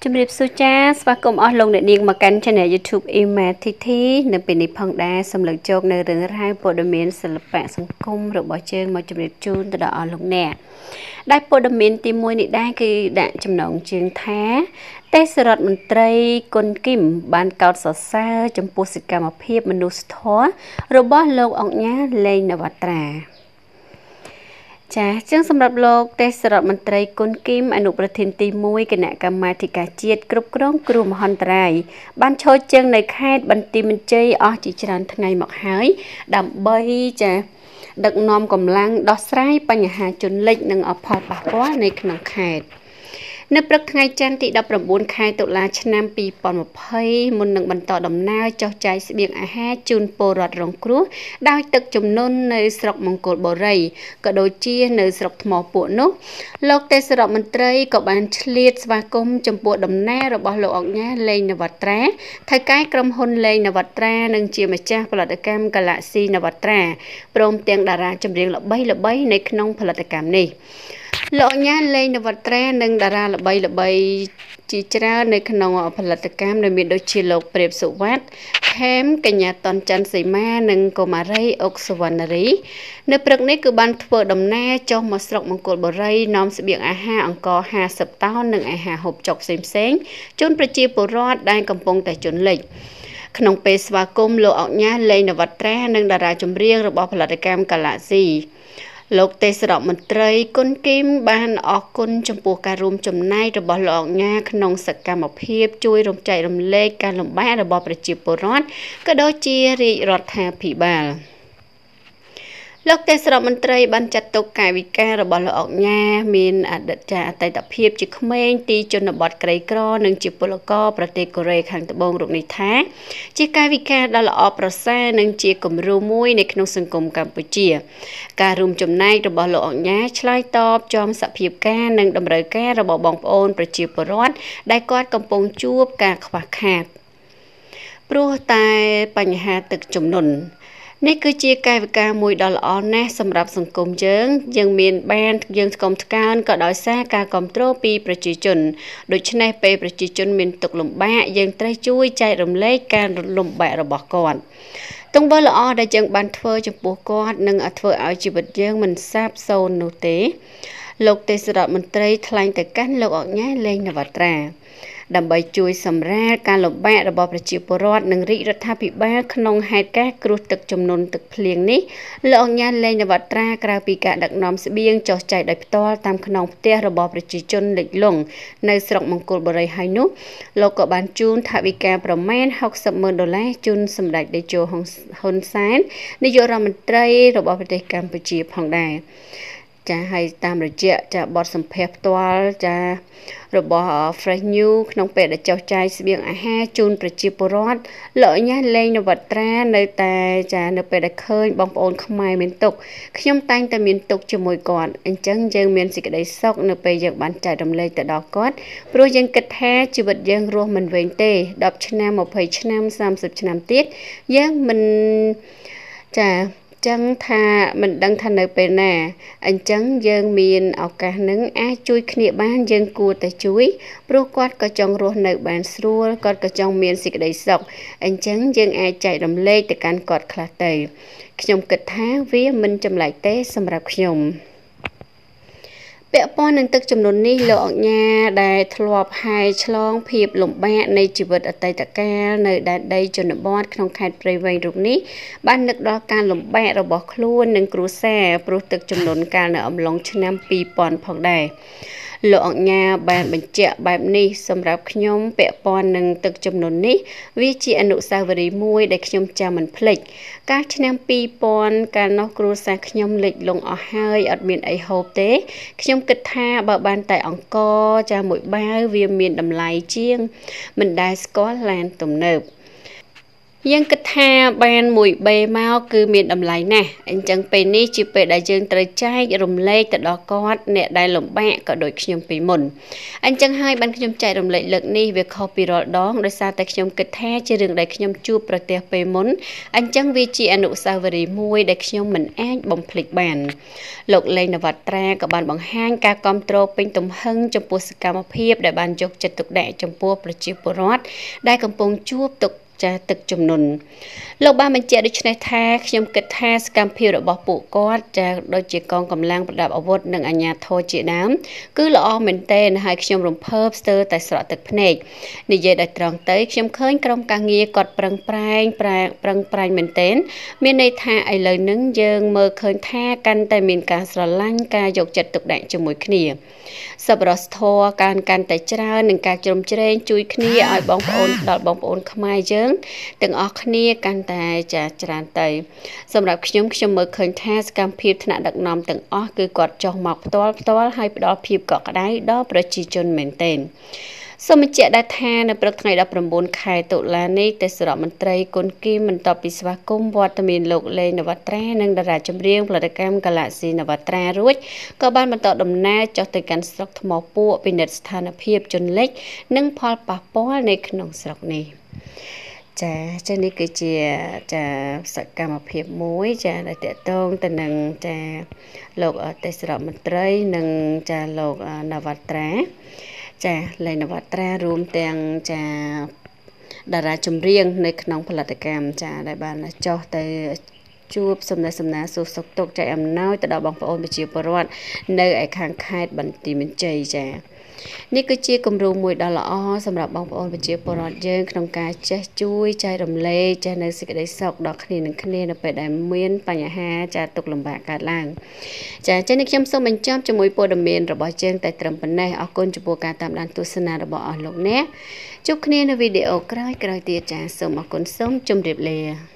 Chụp đẹp số cha, và cùng ở lồng để điền mà canh channel YouTube image thì nằm bên địa phận đá xâm lược chốt nơi rừng hai bộ đầm miền sập bạc sông cung rồi bỏ chơi mà chụp đẹp chun từ đó ở lồng nè. Đại bộ đầm miền tìm môi này đây khi đã chấm nóng trường thá. Tết sờ rọt mình tây con kim bàn cao sờ xa chấm pu xịt cà mà phết mình nuốt thó rồi bỏ lồng ông nhá lên nở trà. Chà, chương sâm rập lộc, tê sơ rọt màn trây côn kim, ảnh ục tin tì mùi, kênh nạ càm mai thị cả chiết, cụp cụm cụm hòn trai. Ban cho chương này khai, ban tìm mình chơi, ổ chỉ chẳng thằng ngày mọc hái, đạm bây, chà, đặc nòm cầm lăng, đọt srai, bà nhà hà chôn lệch, nâng ổ phò bà quá, nâng nâng khai. Nâng bậc ngay chăn thị đập rộng bốn khai tụ là chân nam bì bọn một hơi, một nâng bắn tỏ đầm nào cho cháy sẽ biếng á hát chun bồ rọt rộng cửu, đào tực chùm nôn nơi sọc mông cột bồ rầy, cỡ đồ chia nơi sọc mỏ bộ nốt. Lộc tê sọc mân trây, cậu bán chliệt và công chùm bộ đầm nào rồi bỏ lộ ọc nhá lên nà vật ra. Thay cái crom hôn lên nà vật ra, nâng chia mà cha phá lọt đặc cam gà lạ si nà vật ra. Brom tiếng đà ra chùm riêng lọ bay nơi khăn lộ nhá lên là vật tre nâng đà ra là bay chỉ tra nơi khăn nòng ở phần lật cam nơi miền đôi chia lộc đẹp sụ vát khém cả nhà toàn chăn xì ma nâng cổ mà rây ốc sù vần rỉ nơi bậc này cứ ban vợ đầm na cho một sọc một cột bờ rây nón sự biển á ha ăn cò hà sập tao nâng á hà hộp chọc xém xén chốn bờ chia bờ rót đang cầm bông tại chốn lệch khăn pê và côm lộ ọc nhá lên là vật tre nâng đà ra chấm riêng rồi bỏ phần lật cam cả lạ gì lộc tê sờ rộng mình tây côn kim ban ở côn trong buộc cà rôm chấm nay rồi bỏ lọt nha nong sặc cà mập hiệp chui rồng chạy rồng lê cà rồng bá rồi bỏ bạch chìa bồ rót cái đó chia rị rọt hà phì bà lộc tê sờ rộng mình tây ban chặt tàu cài vịt cà rồi bỏ lọt nha miền đặt trà tay tập hiệp chỉ không men ti cho nó bọt cây cỏ nâng chìa bồ lọt co bạch tê cò rê hàng tập bông rụng này thá chỉ cài vịt cà đó là ở bờ xa nâng chìa cụm rô muối này nong sừng cụm Campuchia cà rùm chùm nay rồi bỏ lọ nhá chai top cho sập hiệp ca nâng đầm rời ca rồi bỏ bóng ôn rồi chìa bờ rót đại quát cầm bông chuột cà khỏa khạc pro tai bành hà tực chùm nồn nên cứ chia cài với ca mùi đó là ổn nè xâm rạp xung cung dưỡng dân miền bàn dân công thức cao có đói xa ca công trô bì bởi chí chun đối chân này bê bởi chí chun miền tục lùm bạ dân trái chui chạy rùm lấy ca lùm bạ rồi bỏ con tông bơ là ổn đã dân bàn thơ cho bố con nâng ở thơ áo chì bật dân mình sáp sâu nô tế lục tế sử rọt mình trây thay tới cắt lục ổn nhá lên nà vật ra đầm bay chui sầm ra ca lộc bẹ đập bọt để chịu bờ rót nâng rị rất tha bị ba khăn hai các cột tực chầm nôn tực phèn ní lọ nhăn lên nhà vật ra cà pì cả đặc nón sẽ biếng cho chạy đập to tam khăn tia đập bọt để chịu chôn lịch lùng nơi sòng mông cột bờ rây hai nút lọ cọ bàn chun tha bị cả promen học sập mờ đô la chun sầm đạch để chùa hồn sáng nơi giờ làm trai đập bọt để Campuchia phòng đài cha hay tam rồi chè cha bọt sầm phèn toal cha rồi bỏ fresh new nông bè để cho chai biếng á ha chun rồi chìa bồ rót lỡ nhá lên nó vật ra nơi ta cha nó bè để khơi bong ôn không may miền tục khi nhom tanh ta miền tục cho mồi còn anh chăng dân miền xịt đấy sóc nó bè giật bán chạy đầm lê tại đó cốt rồi dân kịch ha chịu vật dân ruột mình về tê đập chân nam một phải chân nam sam sập chân nam tiết dân mình cha chẳng tha mình đang thành nơi bên nè anh chẳng dân miền ở cả nắng ai chui khịa ban dân cua tại chuối bố quát có trong ruột nơi bàn xua con có trong miền xịt đầy sọc anh chẳng dân ai chạy đầm lê từ căn cọt khla tầy trong kịch tháng vía mình chầm lại té xâm rạp nhom bẹ pon nâng tức chấm nôn ní lọ nhà đài thọp hai chlong phìp lùm bẹ nơi chỉ vật ở tây tạ ca nơi đài đây cho nó bọt trong khai prey vây rụng ní ban nực đó ca lùm bẹ rồi bỏ luôn nâng cú xe pro tức chấm nôn ca nơi ẩm lòng cho năm pi pon phòng đài lọ nhà bàn bánh chè bàn ní xâm rạp nhom bẹ pon nâng tức chấm nôn ní vi chỉ ăn nụ sao vầy muôi để nhom cha mình plek các cho năm pi pon ca nó cú xe nhom lịch lùng ở hai ở miền ấy hộp tế nhom kịch tha bờ bàn tại ông co cha mũi ba viêm miền đầm lầy chiêng mình đai Scotland tùm nợp Dân kịch ha ban mùi bề mau cứ miền đầm lầy nè anh chẳng pê ní chỉ pê đại dương trời trái rồng lê từ đó có nè đại lồng bẹ có đội nhom pì mồn anh chẳng hai ban nhom chạy rồng lệ lực ní việc copy rồi đó đôi sa tay nhom kịch ha chơi đường đại nhom chu protein pê mồn anh chẳng vi chi anh nụ sao về mui đại nhom mình ăn bồng phịch bàn lộc lên là vật tra các bạn bằng hang ca control pin tùng hưng trong buổi cam hiệp đại ban chụp chật tục đại trong buổi protein protein đại cầm pong chu tục cha thực chùm nồn lộc ba mình chạy được trên thác nhom kịch thác cam phiêu đã bỏ bụng con cha đôi chị con cầm lang đạp ở vợt nâng anh nhà thôi chị đám cứ lo mình tên hai nhom rồng purple tại sọt thực này nị dây đại tròn tới nhom khơi trong càng nghe cọt prang mình tên miền này tha ai lời nướng dơng mơ khơi tha can tại miền cá sọt lăng cá dọc chật tục đại chùm mũi khìa sập rớt thua can tại cha nâng cá chùm trên chui khìa ai bóng ôn đọt bóng ôn khmai chứ từng ở khía cạnh tại trà tràn tây, xong rồi nhóm mở khơi tha cam phim thằng đặc nom từng ở cứ quạt trong mọc to hay đó phim cọ cái đấy đó là chỉ chôn mền tên. Sau mình chạy đại tha là bậc ngày đã bầm bồn khai tụ là này tới sự mình trai con kim mình tập bị sva cung vitamin lục lên là vật tre nâng đà chấm riêng là cam galaxy là vật tre ruồi các bạn mình tập đầm na cho tới cảnh sọc màu bùa bên đất than phim chôn lệch nâng pal papua này nông sọc này. Chà, cho nên cứ chia chà sạc cam một hiệp muối chà đại tiệt tôn tình nâng chà lột ở tây sọt một trái nâng chà lột nà vạt trá chà lấy nà vạt trá rùm tiền chà đà ra chùm riêng nơi nông phật là cam chà đại bàn là cho tới chụp xâm ná sụp sụp tục chạy em nói từ đó bằng phổ ôn bị chịu bờn nơi ai khang khai bẩn tì mình chơi chàนี่ก็เชี่ยกำรูมวยดอลล์สำหรับบางคนเป็นเชี่ยปรอดเยิงขนมกาเชี่ยช่วยใจดมเล่ใจนึกสิกได้สอกดอกขีดหนึ่งขีดนับไปได้เมียนปัญหาจะตกลงบากการล่างจะใจนึกย่ำส่งมันจ้ำจมูกปวดเมียนระบายเยิงแต่ตรำปันในเอาคนจะปวดการตามดันตุสนาระบายอ่อนลงแน่จุกขีดในวิดีโอกลายตีจะส่งมาคนส่งจมเรียบเล่